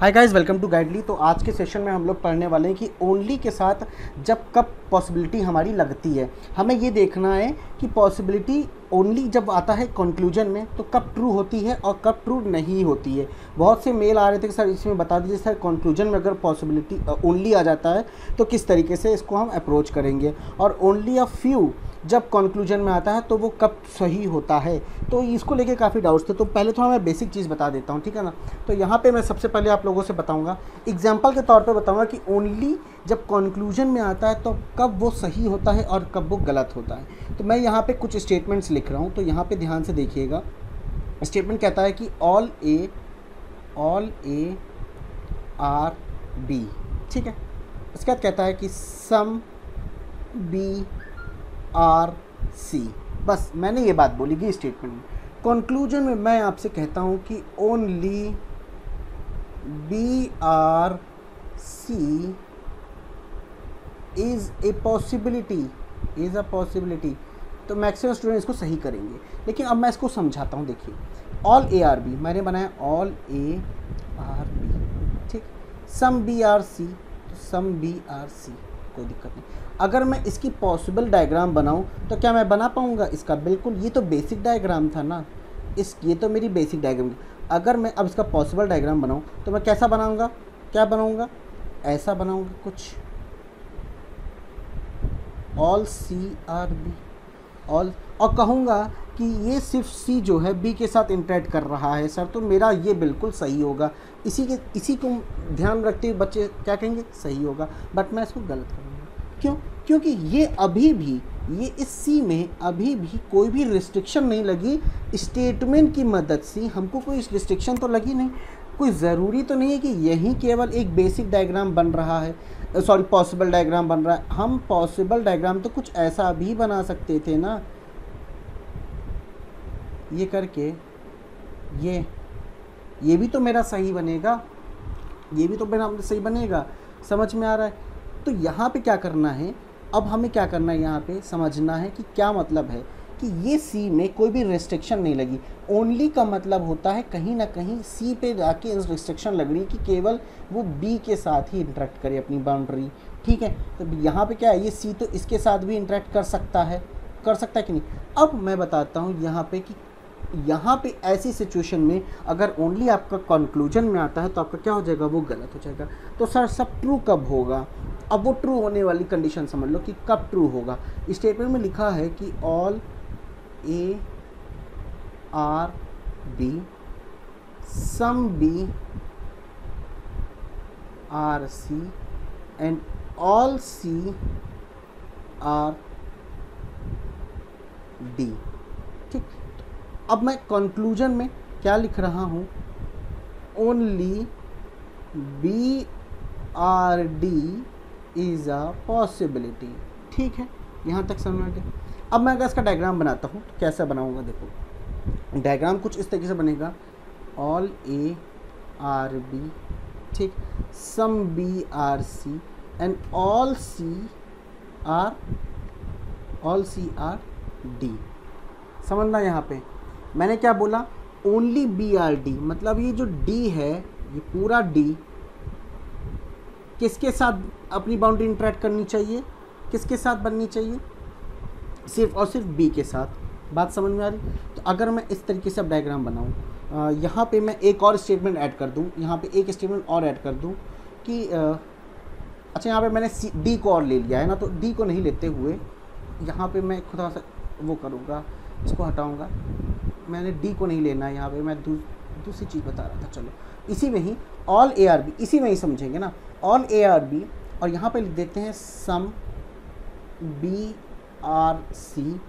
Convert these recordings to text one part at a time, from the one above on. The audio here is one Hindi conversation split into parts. Hi guys, welcome to Guidely. तो आज के सेशन में हम लोग पढ़ने वाले हैं कि ओनली के साथ जब कब पॉसिबिलिटी हमारी लगती है। हमें ये देखना है कि पॉसिबिलिटी ओनली जब आता है कंक्लूजन में तो कब ट्रू होती है और कब ट्रू नहीं होती है। बहुत से मेल आ रहे थे कि सर इसमें बता दीजिए, सर कंक्लूजन में अगर पॉसिबिलिटी ओनली आ जाता है तो किस तरीके से इसको हम अप्रोच करेंगे, और ओनली अ फ्यू जब कंक्लूजन में आता है तो वो कब सही होता है। तो इसको लेके काफ़ी डाउट्स थे, तो पहले थोड़ा मैं बेसिक चीज़ बता देता हूँ, ठीक है ना। तो यहाँ पे मैं सबसे पहले आप लोगों से बताऊँगा, एग्जाम्पल के तौर पे बताऊँगा कि ओनली जब कंक्लूजन में आता है तो कब वो सही होता है और कब वो गलत होता है। तो मैं यहाँ पर कुछ स्टेटमेंट्स लिख रहा हूँ, तो यहाँ पर ध्यान से देखिएगा। स्टेटमेंट कहता है कि ऑल ए आर बी, ठीक है। उसके बाद कहता है कि सम बी आर सी। बस मैंने ये बात बोली कि स्टेटमेंट में। कंक्लूजन में मैं आपसे कहता हूँ कि only B are C is a possibility. तो मैक्सिमम स्टूडेंट इसको सही करेंगे, लेकिन अब मैं इसको समझाता हूँ। देखिए, ऑल ए आर बी मैंने बनाया ऑल ए आर बी, ठीक। सम बी आर सी, तो सम बी आर सी, कोई दिक्कत नहीं। अगर मैं इसकी पॉसिबल डायग्राम बनाऊं तो क्या मैं बना पाऊंगा इसका? बिल्कुल, ये तो बेसिक डायग्राम था ना, ये तो मेरी बेसिक डायग्राम। अगर मैं अब इसका पॉसिबल डायग्राम बनाऊं तो मैं कैसा बनाऊंगा, क्या बनाऊंगा? ऐसा बनाऊंगा कुछ all C are B, all, और कहूँगा कि ये सिर्फ सी जो है बी के साथ इंटरेक्ट कर रहा है सर, तो मेरा ये बिल्कुल सही होगा। इसी को ध्यान रखते हुए बच्चे क्या कहेंगे, सही होगा, बट मैं इसको गलत करूँगा। क्यों? क्योंकि ये अभी भी, ये इस सी में अभी भी कोई भी रिस्ट्रिक्शन नहीं लगी। स्टेटमेंट की मदद से हमको कोई रिस्ट्रिक्शन तो लगी नहीं। कोई ज़रूरी तो नहीं है कि यही केवल एक बेसिक डायग्राम बन रहा है, सॉरी पॉसिबल डायग्राम बन रहा है। हम पॉसिबल डायग्राम तो कुछ ऐसा भी बना सकते थे ना, ये करके ये भी तो मेरा सही बनेगा, ये भी तो मेरा सही बनेगा। समझ में आ रहा है? तो यहाँ पे क्या करना है, अब हमें क्या करना है, यहाँ पे समझना है कि क्या मतलब है कि ये सी में कोई भी रिस्ट्रिक्शन नहीं लगी। ओनली का मतलब होता है कहीं ना कहीं सी पे जाके रिस्ट्रिक्शन लग रही कि केवल वो बी के साथ ही इंटरेक्ट करे अपनी बाउंड्री, ठीक है। तो यहाँ पे क्या है, ये सी तो इसके साथ भी इंटरेक्ट कर सकता है कि नहीं। अब मैं बताता हूँ यहाँ पे कि यहाँ पे ऐसी सिचुएशन में अगर ओनली आपका कंक्लूजन में आता है तो आपका क्या हो जाएगा, वो गलत हो जाएगा। तो सर सब ट्रू कब होगा? अब वो ट्रू होने वाली कंडीशन समझ लो कि कब ट्रू होगा। स्टेटमेंट में लिखा है कि all A are B some B are C and all C are D, ठीक। अब मैं कंक्लूजन में क्या लिख रहा हूँ, only B are D is a possibility, ठीक है। यहाँ तक समझ गए। अब मैं अगर इसका डायग्राम बनाता हूँ तो कैसा बनाऊँगा, देखो डायग्राम कुछ इस तरीके से बनेगा। ऑल ए आर बी, ठीक, some B are C and all C are D. समझना, यहाँ पे मैंने क्या बोला, ओनली बी आर डी, मतलब ये जो डी है, ये पूरा डी किसके साथ अपनी बाउंड्री इंटरेक्ट करनी चाहिए, किसके साथ बननी चाहिए, सिर्फ और सिर्फ बी के साथ। बात समझ में आ रही? तो अगर मैं इस तरीके से अब डायग्राम बनाऊँ, यहाँ पे मैं एक और स्टेटमेंट ऐड कर दूँ, यहाँ पे एक स्टेटमेंट और ऐड कर दूँ कि अच्छा, यहाँ पे मैंने डी को और ले लिया है ना, तो डी को नहीं लेते हुए यहाँ पे मैं खुदा सा वो करूँगा, इसको हटाऊँगा। मैंने डी को नहीं लेना है, यहाँ पे मैं दूसरी चीज़ बता रहा था। चलो इसी में ही ऑल ए आर बी, इसी में ही समझेंगे ना, ऑल ए आर बी, और यहाँ पे लिख देते हैं सम बी आर सी,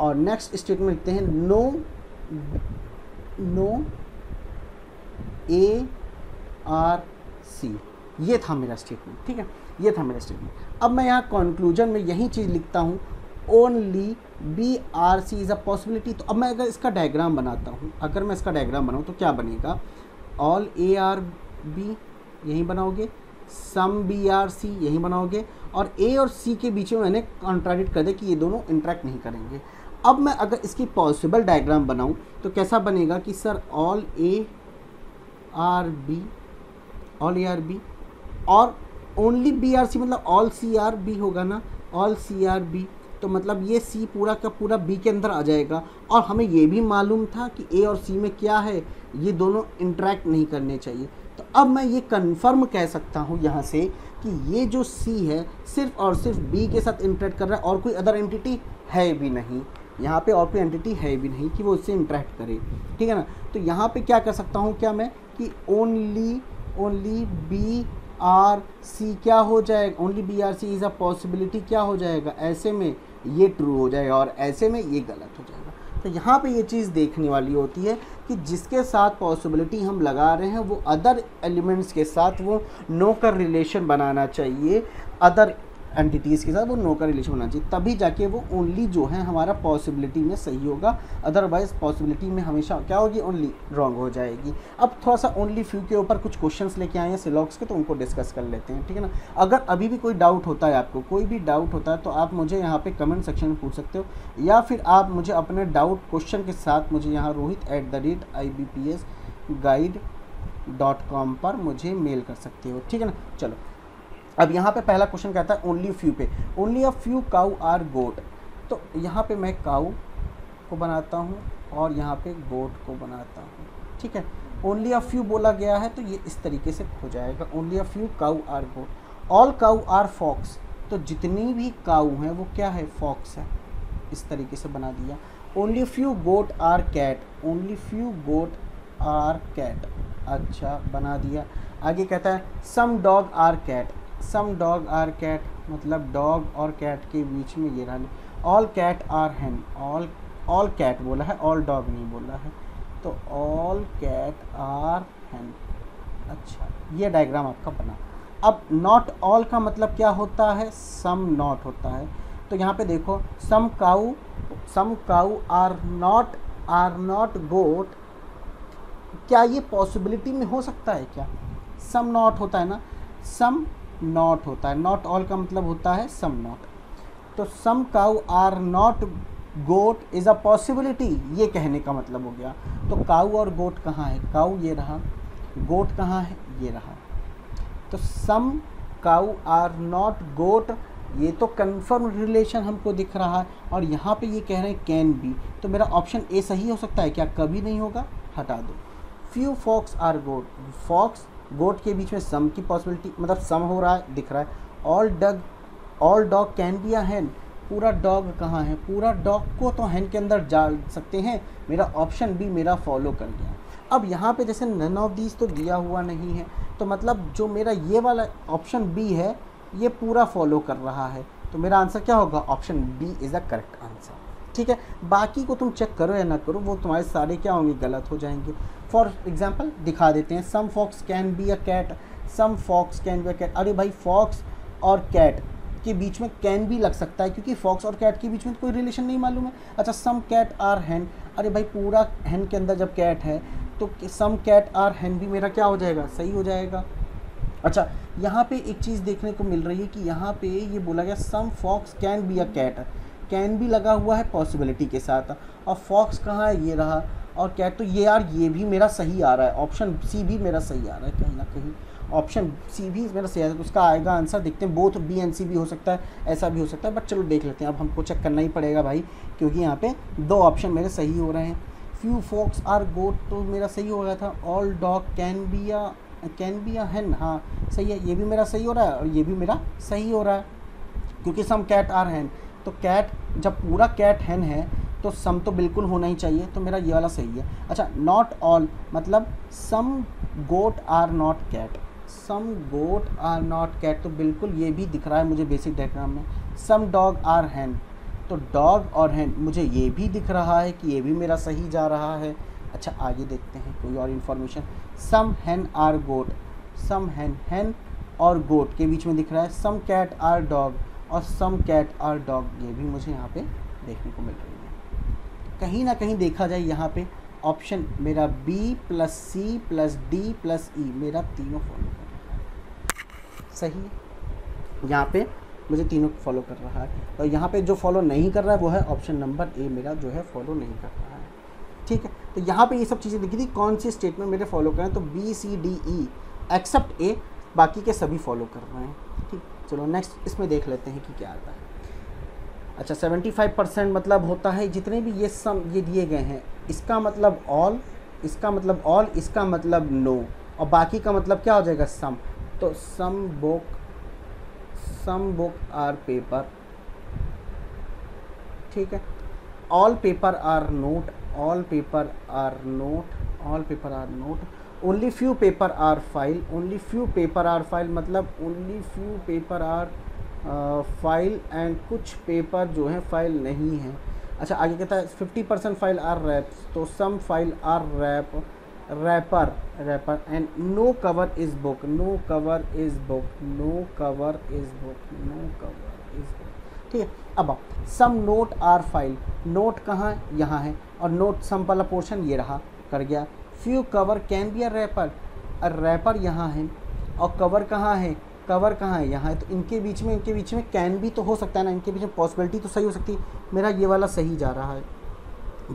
और नेक्स्ट स्टेटमेंट लिखते हैं नो ए आर सी। ये था मेरा स्टेटमेंट, ठीक है, ये था मेरा स्टेटमेंट। अब मैं यहाँ कंक्लूजन में यही चीज़ लिखता हूँ, only B are C is a possibility. तो अब मैं अगर इसका डायग्राम बनाता हूँ, अगर मैं इसका डायग्राम बनाऊँ तो क्या बनेगा, ऑल ए आर बी यहीं बनाओगे, सम बी आर सी यहीं बनाओगे, और ए और सी के बीच में मैंने कॉन्ट्राडिक्ट कर दिया कि ये दोनों इंटरेक्ट नहीं करेंगे। अब मैं अगर इसकी पॉसिबल डायग्राम बनाऊँ तो कैसा बनेगा कि sir all A are B all E are B और ओनली बी आर सी मतलब ऑल सी आर बी होगा ना, ऑल सी आर बी, तो मतलब ये सी पूरा का पूरा बी के अंदर आ जाएगा। और हमें ये भी मालूम था कि ए और सी में क्या है, ये दोनों इंटरेक्ट नहीं करने चाहिए। तो अब मैं ये कंफर्म कह सकता हूँ यहाँ से कि ये जो सी है सिर्फ और सिर्फ बी के साथ इंटरेक्ट कर रहा है और कोई अदर एंटिटी है भी नहीं यहाँ पे, और कोई एंटिटी है भी नहीं कि वो इससे इंटरेक्ट करे, ठीक है ना। तो यहाँ पे क्या कर सकता हूँ क्या मैं कि ओनली बी आर सी क्या हो जाएगा, only B are C is a possibility क्या हो जाएगा, ऐसे में ये ट्रू हो जाएगा और ऐसे में ये गलत हो जाएगा। तो यहाँ पे ये चीज़ देखने वाली होती है कि जिसके साथ पॉसिबिलिटी हम लगा रहे हैं वो अदर एलिमेंट्स के साथ वो नो का रिलेशन बनाना चाहिए, अदर एंटिटीज़ के साथ वो नो का रिलेशन बनाना चाहिए, तभी जाके वो ओनली जो है हमारा पॉसिबिलिटी में सही होगा, अदरवाइज़ पॉसिबिलिटी में हमेशा क्या होगी, ओनली रॉन्ग हो जाएगी। अब थोड़ा सा ओनली फ्यू के ऊपर कुछ क्वेश्चंस लेके आए हैं सिलॉक्स के, तो उनको डिस्कस कर लेते हैं, ठीक है ना। अगर अभी भी कोई डाउट होता है, आपको कोई भी डाउट होता है, तो आप मुझे यहाँ पर कमेंट सेक्शन में पूछ सकते हो, या फिर आप मुझे अपने डाउट क्वेश्चन के साथ मुझे यहाँ rohit@ibpsguide.com पर मुझे मेल कर सकते हो, ठीक है ना। चलो अब यहाँ पे पहला क्वेश्चन कहता है ओनली फ्यू पे, only a few cow are goat. तो यहाँ पे मैं काऊ को बनाता हूँ और यहाँ पे गोट को बनाता हूँ, ठीक है। ओनली अ फ्यू बोला गया है तो ये इस तरीके से हो जाएगा, only a few cow are goat, all cow are fox. तो जितनी भी काऊ हैं वो क्या है, फॉक्स है, इस तरीके से बना दिया। Only few goat are cat, only few goat are cat, अच्छा बना दिया। आगे कहता है some dog are cat, some dog are cat मतलब डॉग और कैट के बीच में ये रहने। All cat are hen, all all cat बोला है, ऑल डॉग नहीं बोला है, तो ऑल कैट आर हैन, अच्छा ये डायग्राम आपका बना। अब नॉट ऑल का मतलब क्या होता है, सम नॉट होता है। तो यहाँ पे देखो some cow are not goat, क्या ये पॉसिबिलिटी में हो सकता है क्या, सम नॉट होता है ना, सम नॉट होता है, नॉट ऑल का मतलब होता है सम नॉट। तो some cow are not goat is a possibility, ये कहने का मतलब हो गया। तो काऊ और गोट कहाँ है, काऊ ये रहा, गोट कहाँ है, ये रहा। तो some cow are not goat, ये तो कन्फर्म रिलेशन हमको दिख रहा है, और यहाँ पे ये कह रहे हैं कैन बी, तो मेरा ऑप्शन ए सही हो सकता है क्या, कभी नहीं होगा, हटा दो। Few fox are goat, fox goat के बीच में सम की पॉसिबिलिटी मतलब सम हो रहा है, दिख रहा है। All dog can be a hen, पूरा डॉग कहाँ है, पूरा डॉग को तो हैन के अंदर जा सकते हैं, मेरा ऑप्शन बी मेरा फॉलो कर गया। अब यहाँ पे जैसे नन ऑफ दीज तो दिया हुआ नहीं है, तो मतलब जो मेरा ये वाला ऑप्शन बी है ये पूरा फॉलो कर रहा है, तो मेरा आंसर क्या होगा, option B is a correct answer, ठीक है। बाकी को तुम चेक करो या ना करो, वो तुम्हारे सारे क्या होंगे, गलत हो जाएंगे। फॉर एग्जाम्पल दिखा देते हैं, some fox can be a cat, some fox can be a cat, अरे भाई फॉक्स और कैट के बीच में कैन भी लग सकता है, क्योंकि फॉक्स और कैट के बीच में कोई रिलेशन नहीं मालूम है। अच्छा सम कैट आर हैन, अरे भाई पूरा हैन के अंदर जब कैट है तो सम कैट आर हैन भी मेरा क्या हो जाएगा, सही हो जाएगा। अच्छा यहाँ पे एक चीज़ देखने को मिल रही है कि यहाँ पे ये बोला गया some fox can be a cat, can भी लगा हुआ है पॉसिबिलिटी के साथ, और फॉक्स कहाँ है, ये रहा, और कैट, तो ये यार ये भी मेरा सही आ रहा है, ऑप्शन सी भी मेरा सही आ रहा है, कहीं ना कहीं ऑप्शन सी भी मेरा सही आ रहा है, तो उसका आएगा आंसर। देखते हैं, बोथ बी एंड सी भी हो सकता है, ऐसा भी हो सकता है, बट चलो देख लेते हैं, अब हमको चेक करना ही पड़ेगा भाई, क्योंकि यहाँ पे दो ऑप्शन मेरे सही हो रहे हैं। फ्यू फॉक्स आर गोट तो मेरा सही हो गया था, all dog can be a hen, हाँ सही है, ये भी मेरा सही हो रहा है और ये भी मेरा सही हो रहा है, क्योंकि सम कैट आर हैन, तो कैट जब पूरा कैट हैन है तो सम तो बिल्कुल होना ही चाहिए, तो मेरा ये वाला सही है। अच्छा नॉट ऑल मतलब some goat are not cat, some goat are not cat, तो बिल्कुल ये भी दिख रहा है मुझे बेसिक डायग्राम में। सम डॉग आर हैन, तो डॉग और हैन मुझे ये भी दिख रहा है कि ये भी मेरा सही जा रहा है। अच्छा आगे देखते हैं कोई और information. Some hen are goat, some hen, hen और गोट के बीच में दिख रहा है। सम कैट आर डॉग और सम कैट आर डॉग, ये भी मुझे यहाँ पे देखने को मिल रही है। कहीं ना कहीं देखा जाए यहाँ पे ऑप्शन मेरा B plus C plus D plus E मेरा तीनों फॉलो कर रहा है, सही है, यहाँ पे मुझे तीनों फॉलो कर रहा है, और यहाँ पे जो फॉलो नहीं कर रहा है वो है ऑप्शन नंबर ए, मेरा जो है फॉलो नहीं कर रहा है, ठीक है। तो यहाँ पे ये सब चीज़ें दिखी थी, कौन सी स्टेटमेंट मेरे फॉलो करें, तो B C D E except A, बाकी के सभी फॉलो कर रहे हैं। ठीक, चलो नेक्स्ट इसमें देख लेते हैं कि क्या आता है। अच्छा 75% मतलब होता है जितने भी ये सम ये दिए गए हैं, इसका मतलब ऑल, इसका मतलब ऑल, इसका मतलब नो, और बाकी का मतलब क्या हो जाएगा सम। तो सम बुक आर पेपर, ठीक है, all paper are note, only few paper are file, only few paper are file मतलब only few paper are file and कुछ पेपर जो है फाइल नहीं है। अच्छा आगे कहता है 50% फाइल आर रैप्स, तो some file are wrapper and no cover is book. ठीक है, अब some note are file, note कहाँ है, यहाँ है, और नोट सम वाला पोर्शन ये रहा कर गया। Few cover can be a wrapper, wrapper यहाँ है, और कवर कहाँ है, कवर कहाँ है, यहाँ है, तो इनके बीच में कैन भी तो हो सकता है ना, इनके बीच में पॉसिबिलिटी तो सही हो सकती है। मेरा ये वाला सही जा रहा है,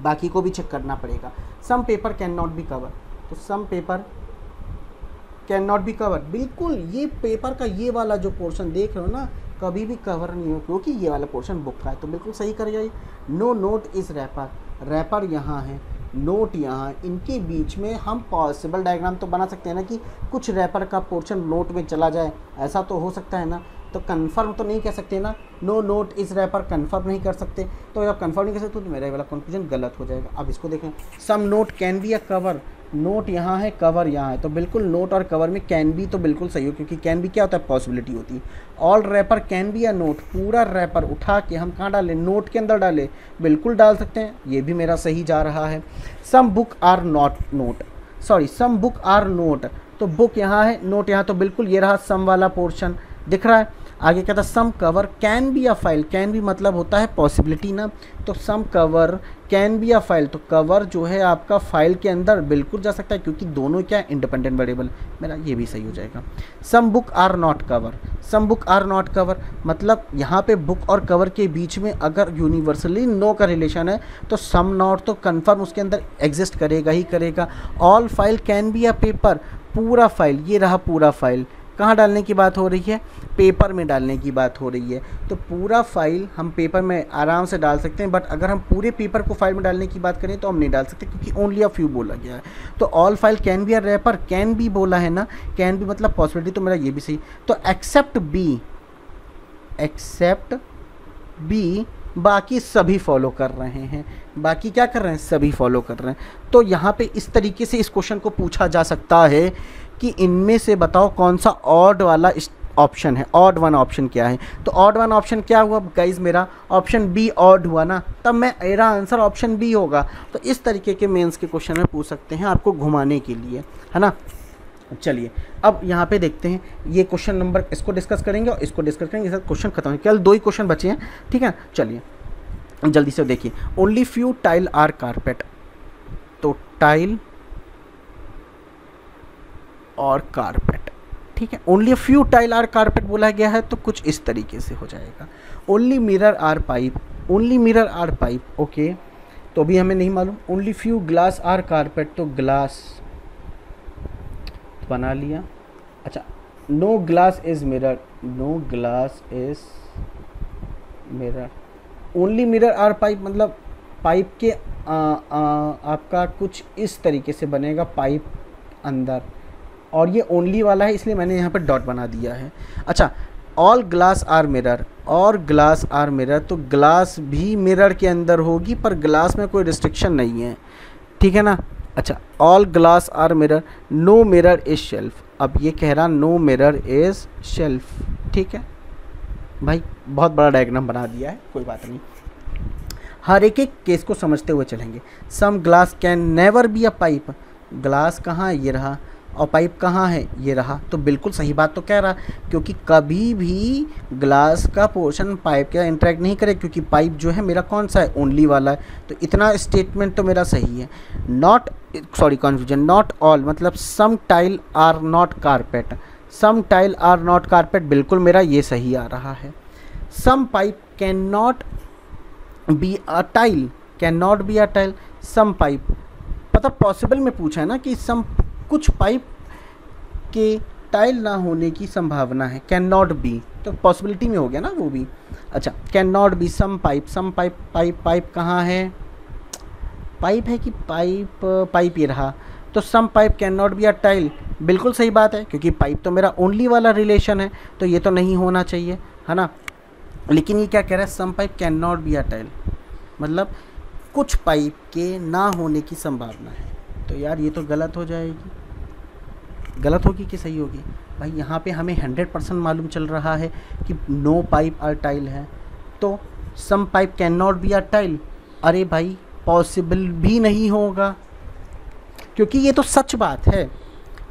बाकी को भी चेक करना पड़ेगा। Some paper can not be cover, तो some paper can not be cover, बिल्कुल ये पेपर का ये वाला जो पोर्शन देख रहे हो ना, कभी भी कवर नहीं हो क्योंकि ये वाला पोर्शन बुक का है, तो बिल्कुल सही करेगा ये। No note is wrapper, wrapper यहाँ है, नोट यहाँ, इनके बीच में हम पॉसिबल डायग्राम तो बना सकते हैं ना कि कुछ रैपर का पोर्शन नोट में चला जाए, ऐसा तो हो सकता है ना। तो कंफर्म तो नहीं कह सकते ना, no note is wrapper confirm नहीं कर सकते, तो जब कंफर्म नहीं कर सकते तो मेरा वाला कंक्लूजन गलत हो जाएगा। अब इसको देखें, सम नोट कैन बी या कवर, नोट यहाँ है, कवर यहाँ है, तो बिल्कुल नोट और कवर में कैन बी तो बिल्कुल सही हो, क्योंकि कैन बी क्या होता है, पॉसिबिलिटी होती है। ऑल रैपर कैन बी या नोट, पूरा रैपर उठा के हम कहाँ डालें, नोट के अंदर डालें, बिल्कुल डाल सकते हैं, ये भी मेरा सही जा रहा है। सम बुक आर नोट, तो बुक यहाँ है, नोट यहाँ, तो बिल्कुल ये रहा सम वाला पोर्शन दिख रहा है। आगे कहता है some cover can be a file, can be मतलब होता है पॉसिबिलिटी ना, तो some cover can be a file, तो कवर जो है आपका फाइल के अंदर बिल्कुल जा सकता है, क्योंकि दोनों क्या इंडिपेंडेंट वेरिएबल, मेरा ये भी सही हो जाएगा। Some book are not cover मतलब यहाँ पे बुक और कवर के बीच में अगर यूनिवर्सली नो का रिलेशन है तो सम नॉट तो कन्फर्म उसके अंदर एग्जिस्ट करेगा ही करेगा। All file can be a paper, पूरा फाइल, ये रहा पूरा फाइल, कहाँ डालने की बात हो रही है, पेपर में डालने की बात हो रही है, तो पूरा फाइल हम पेपर में आराम से डाल सकते हैं, बट अगर हम पूरे पेपर को फाइल में डालने की बात करें तो हम नहीं डाल सकते, क्योंकि ओनली अ फ्यू बोला गया है। तो all file can be a wrapper, can be बोला है ना, कैन बी मतलब पॉसिबिलिटी, तो मेरा ये भी सही। तो एक्सेप्ट बी बाकी सभी फॉलो कर रहे हैं, बाकी क्या कर रहे हैं, सभी फॉलो कर रहे हैं। तो यहाँ पे इस तरीके से इस क्वेश्चन को पूछा जा सकता है कि इनमें से बताओ कौन सा ऑड वाला ऑप्शन है, ऑड वन ऑप्शन क्या है। तो ऑड वन ऑप्शन क्या हुआ गाइज, मेरा ऑप्शन बी ऑड हुआ ना, तब मेरा आंसर ऑप्शन बी होगा। तो इस तरीके के मेंस के क्वेश्चन में पूछ सकते हैं आपको घुमाने के लिए, है ना। चलिए अब यहाँ पे देखते हैं ये क्वेश्चन नंबर, इसको डिस्कस करेंगे और इसको डिस्कस करेंगे, सर क्वेश्चन खत्म है, केवल 2 ही क्वेश्चन बचे हैं, ठीक है। चलिए जल्दी से देखिए, only few tile are carpet, तो टाइल और कारपेट, ठीक है, only few tile are carpet बोला गया है, तो कुछ इस तरीके से हो जाएगा। Only mirror are pipe, okay, तो भी हमें नहीं मालूम। Only few glass are carpet, तो ग्लास बना लिया। अच्छा no glass is mirror, only mirror are pipe मतलब पाइप के आपका कुछ इस तरीके से बनेगा, पाइप अंदर, और ये ओनली वाला है इसलिए मैंने यहाँ पर डॉट बना दिया है। अच्छा ऑल ग्लास आर मिरर, तो ग्लास भी मिरर के अंदर होगी, पर ग्लास में कोई रिस्ट्रिक्शन नहीं है, ठीक है ना। अच्छा all glass are mirror, no mirror is shelf, अब ये कह रहा नो मिरर इज शेल्फ, ठीक है भाई, बहुत बड़ा डायग्राम बना दिया है, कोई बात नहीं, हर एक एक केस को समझते हुए चलेंगे। Some glass can never be a pipe, glass कहाँ है, ये रहा, और पाइप कहाँ है, ये रहा, तो बिल्कुल सही बात तो कह रहा, क्योंकि कभी भी ग्लास का पोर्शन पाइप के इंटरेक्ट नहीं करे, क्योंकि पाइप जो है मेरा कौन सा है, ओनली वाला है, तो इतना स्टेटमेंट तो मेरा सही है। नॉट ऑल मतलब some tile are not carpet, बिल्कुल मेरा ये सही आ रहा है। Some pipe can not be a tile, some pipe मतलब पॉसिबल में पूछा है ना कि सम कुछ पाइप के टाइल ना होने की संभावना है, कैन नॉट बी, तो पॉसिबिलिटी में हो गया ना वो भी। अच्छा, can not be some pipe, some pipe, pipe pipe कहाँ है, पाइप है कि पाइप, पाइप ये रहा, तो some pipe can not be a tile, बिल्कुल सही बात है, क्योंकि पाइप तो मेरा ओनली वाला रिलेशन है, तो ये तो नहीं होना चाहिए, है ना। लेकिन ये क्या कह रहा है, some pipe can not be a tile, मतलब कुछ पाइप के ना होने की संभावना है, तो यार ये तो गलत हो जाएगी। गलत होगी कि सही होगी भाई, यहाँ पे हमें 100% मालूम चल रहा है कि नो पाइप आर टाइल है, तो some pipe can not be are tile, अरे भाई पॉसिबल भी नहीं होगा, क्योंकि ये तो सच बात है,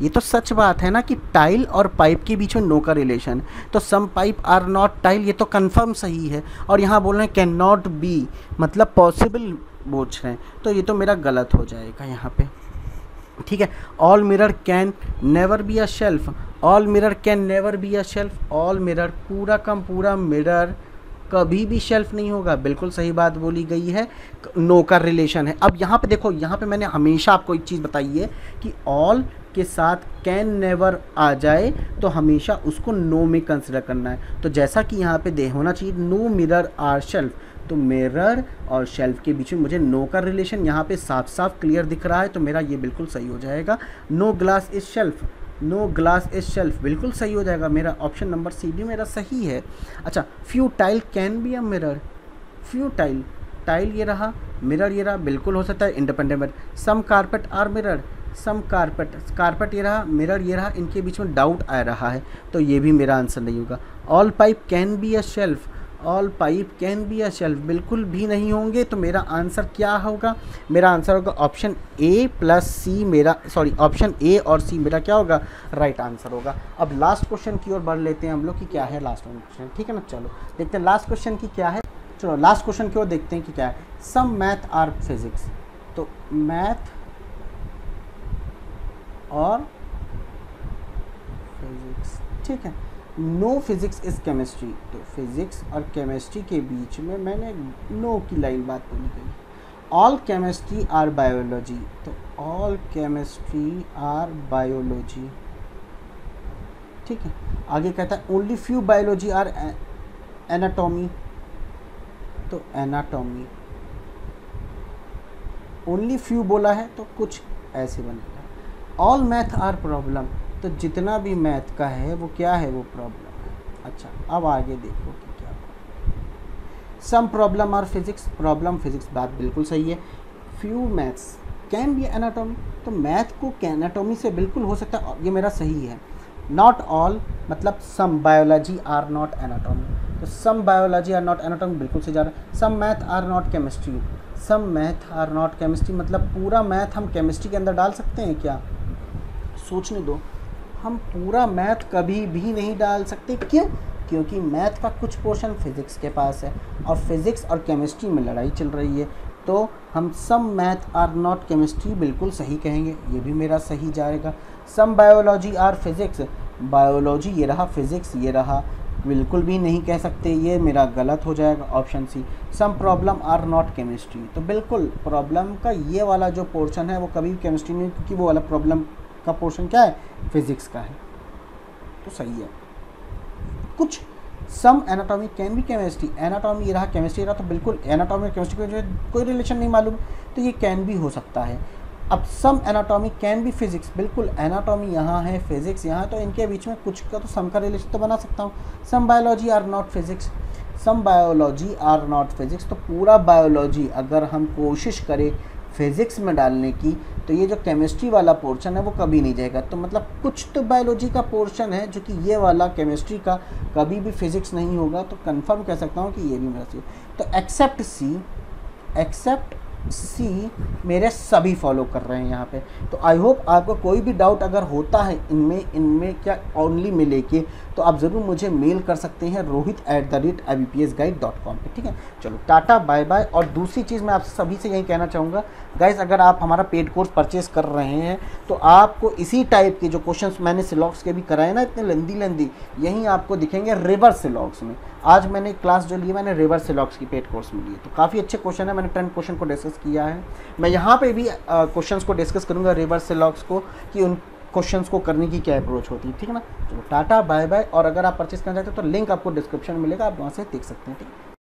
ये तो सच बात है ना कि टाइल और पाइप के बीच में नो का रिलेशन, तो some pipe are not tile, ये तो कन्फर्म सही है, और यहाँ बोल रहे हैं कैन नॉट बी, मतलब पॉसिबल पूछ रहे हैं, तो ये तो मेरा गलत हो जाएगा यहाँ पे, ठीक है। All mirror can never be a shelf, all mirror can never be a shelf, all mirror पूरा कम पूरा मिरर कभी भी शेल्फ नहीं होगा, बिल्कुल सही बात बोली गई है, नो का रिलेशन है। अब यहाँ पे देखो, यहाँ पे मैंने हमेशा आपको एक चीज़ बताई है कि ऑल के साथ कैन नेवर आ जाए तो हमेशा उसको नो में कंसिडर करना है, तो जैसा कि यहाँ पे दे होना चाहिए नो मिरर आर शेल्फ, तो मिरर और शेल्फ के बीच में मुझे नो का रिलेशन यहाँ पे साफ साफ क्लियर दिख रहा है, तो मेरा ये बिल्कुल सही हो जाएगा, no glass is shelf, no glass is shelf, बिल्कुल सही हो जाएगा, मेरा ऑप्शन नंबर सी भी मेरा सही है। अच्छा, few tile can be a mirror, few tile, tile ये रहा, मिरर ये रहा, बिल्कुल हो सकता है independent mirror. Some carpet are mirror, some carpet, carpet ये रहा, मिरर ये रहा, इनके बीच में डाउट आ रहा है, तो ये भी मेरा आंसर नहीं होगा। All pipe can be a shelf, all pipe can be a shelf, बिल्कुल भी नहीं होंगे, तो मेरा आंसर क्या होगा, मेरा आंसर होगा ऑप्शन ए प्लस सी, मेरा सॉरी ऑप्शन ए और सी मेरा क्या होगा, राइट आंसर होगा। अब लास्ट क्वेश्चन की ओर बढ़ लेते हैं हम लोग कि क्या है लास्ट क्वेश्चन, ठीक है ना, चलो देखते हैं लास्ट क्वेश्चन की क्या है, चलो लास्ट क्वेश्चन की ओर देखते हैं कि क्या है। सम मैथ आर फिजिक्स, तो मैथ और फिजिक्स, ठीक है। नो फिजिक्स इज केमिस्ट्री, तो फिजिक्स और केमिस्ट्री के बीच में मैंने नो की लाइन बात बोली गई। ऑल केमिस्ट्री आर बायोलॉजी, तो ऑल केमिस्ट्री आर बायोलॉजी, ठीक है। आगे कहता है only few biology are anatomy, तो एनाटॉमी, ओनली फ्यू बोला है तो कुछ ऐसे बनेगा। ऑल मैथ आर प्रॉब्लम, तो जितना भी मैथ का है वो क्या है, वो प्रॉब्लम है। अच्छा, अब आगे देखो कि क्या, some problem are physics, problem physics, बात बिल्कुल सही है। Few maths can be anatomy, तो मैथ को एनाटॉमी से बिल्कुल हो सकता है, ये मेरा सही है। नॉट ऑल मतलब some biology are not anatomy, तो some biology are not anatomy बिल्कुल से जा रहा है। Some math are not chemistry, some math are not chemistry, मतलब पूरा मैथ हम केमिस्ट्री के अंदर डाल सकते हैं क्या, सोचने दो, हम पूरा मैथ कभी भी नहीं डाल सकते, क्यों, क्योंकि मैथ का कुछ पोर्शन फिज़िक्स के पास है और फिज़िक्स और केमिस्ट्री में लड़ाई चल रही है, तो हम some math are not chemistry बिल्कुल सही कहेंगे, ये भी मेरा सही जाएगा। Some biology are physics, biology ये रहा, फिज़िक्स ये रहा, बिल्कुल भी नहीं कह सकते, ये मेरा गलत हो जाएगा, option C. Some problem are not chemistry, तो बिल्कुल प्रॉब्लम का ये वाला जो पोर्शन है वो कभी भी केमिस्ट्री नहीं, क्योंकि वो वाला प्रॉब्लम का पोर्शन क्या है, फिजिक्स का है, तो सही है। कुछ some anatomy can be chemistry, anatomy रहा, केमिस्ट्री रहा, तो बिल्कुल एनाटॉमी और केमिस्ट्री के कोई रिलेशन नहीं मालूम, तो ये कैन भी हो सकता है। अब some anatomy can be physics, बिल्कुल एनाटॉमी यहाँ है, फिजिक्स यहाँ है, तो इनके बीच में कुछ का तो सम का रिलेशन तो बना सकता हूँ। Some biology are not physics, some biology are not physics, तो पूरा बायोलॉजी अगर हम कोशिश करें फिज़िक्स में डालने की, तो ये जो केमिस्ट्री वाला पोर्शन है वो कभी नहीं जाएगा, तो मतलब कुछ तो बायोलॉजी का पोर्शन है जो कि ये वाला केमिस्ट्री का कभी भी फिज़िक्स नहीं होगा, तो कंफर्म कह सकता हूँ कि ये भी मेरा सही। तो एक्सेप्ट सी, एक्सेप्ट सी मेरे सभी फॉलो कर रहे हैं यहाँ पे, तो आई होप आपको कोई भी डाउट अगर होता है इनमें क्या ओनली में लेके, तो आप ज़रूर मुझे मेल कर सकते हैं rohit@ibpsguide.com पर, ठीक है। चलो टाटा बाय बाय, और दूसरी चीज़ मैं आप सभी से यही कहना चाहूँगा गाइस, अगर आप हमारा पेड कोर्स परचेस कर रहे हैं तो आपको इसी टाइप के जो क्वेश्चंस मैंने सिलॉक्स के भी कराए ना, इतने लंदी यहीं आपको दिखेंगे रिवर्स सिलॉक्स में। आज मैंने क्लास जो ली मैंने रिवर्स सिलॉक्स की पेड कोर्स में ली, तो काफ़ी अच्छे क्वेश्चन है, मैंने 10 क्वेश्चन को डिस्कस किया है, मैं यहाँ पर भी क्वेश्चन को डिस्कस करूँगा रिवर्स सिलॉक्स को, कि उन क्वेश्चंस को करने की क्या अप्रोच होती है, ठीक है ना। तो टाटा बाय बाय। और अगर आप परचेस करना चाहते हो तो लिंक आपको डिस्क्रिप्शन में मिलेगा, आप वहाँ से देख सकते हैं, ठीक है।